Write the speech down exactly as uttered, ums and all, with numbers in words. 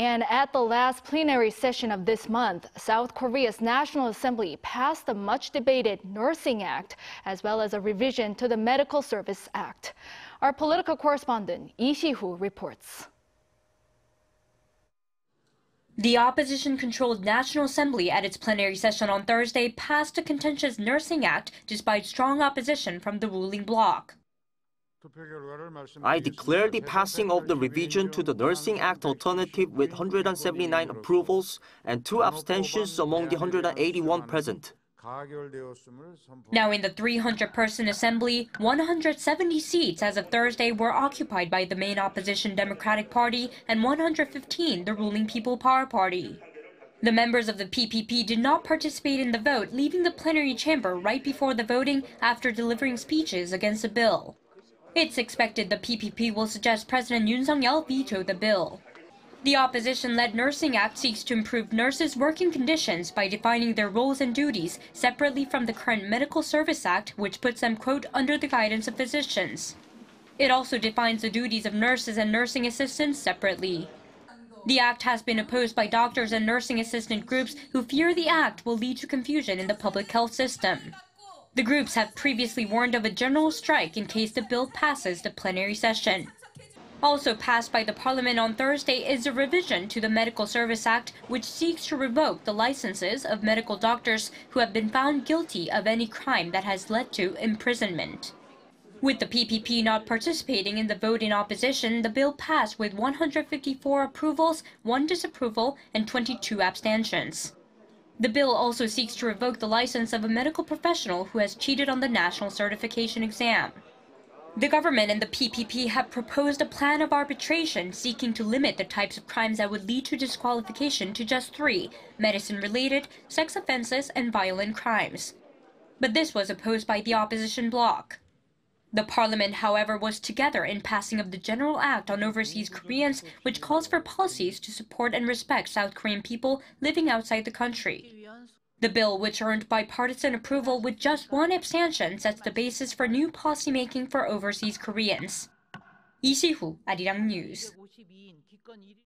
And at the last plenary session of this month, South Korea's National Assembly passed the much-debated Nursing Act, as well as a revision to the Medical Service Act. Our political correspondent, Lee Si-hoo, reports. The opposition-controlled National Assembly at its plenary session on Thursday passed a contentious Nursing Act despite strong opposition from the ruling bloc. I declare the passing of the revision to the Nursing Act alternative with one hundred seventy-nine approvals and two abstentions among the one hundred eighty-one present. Now, in the three hundred person assembly, one hundred seventy seats as of Thursday were occupied by the main opposition Democratic Party and one hundred fifteen the ruling People Power Party. The members of the P P P did not participate in the vote, leaving the plenary chamber right before the voting after delivering speeches against the bill. It's expected the P P P will suggest President Yoon Suk Yeol veto the bill. The opposition-led Nursing Act seeks to improve nurses' working conditions by defining their roles and duties separately from the current Medical Service Act, which puts them, quote, under the guidance of physicians. It also defines the duties of nurses and nursing assistants separately. The act has been opposed by doctors and nursing assistant groups who fear the act will lead to confusion in the public health system. The groups have previously warned of a general strike in case the bill passes the plenary session. Also passed by the Parliament on Thursday is a revision to the Medical Service Act, which seeks to revoke the licenses of medical doctors who have been found guilty of any crime that has led to imprisonment. With the P P P not participating in the vote in opposition, the bill passed with one hundred fifty-four approvals, one disapproval, and twenty-two abstentions. The bill also seeks to revoke the license of a medical professional who has cheated on the national certification exam. The government and the P P P have proposed a plan of arbitration seeking to limit the types of crimes that would lead to disqualification to just three: medicine-related, sex offenses, and violent crimes. But this was opposed by the opposition bloc. The parliament, however, was together in passing of the General Act on Overseas Koreans, which calls for policies to support and respect South Korean people living outside the country. The bill, which earned bipartisan approval with just one abstention, sets the basis for new policymaking for overseas Koreans. Lee Si-hoo, Arirang News.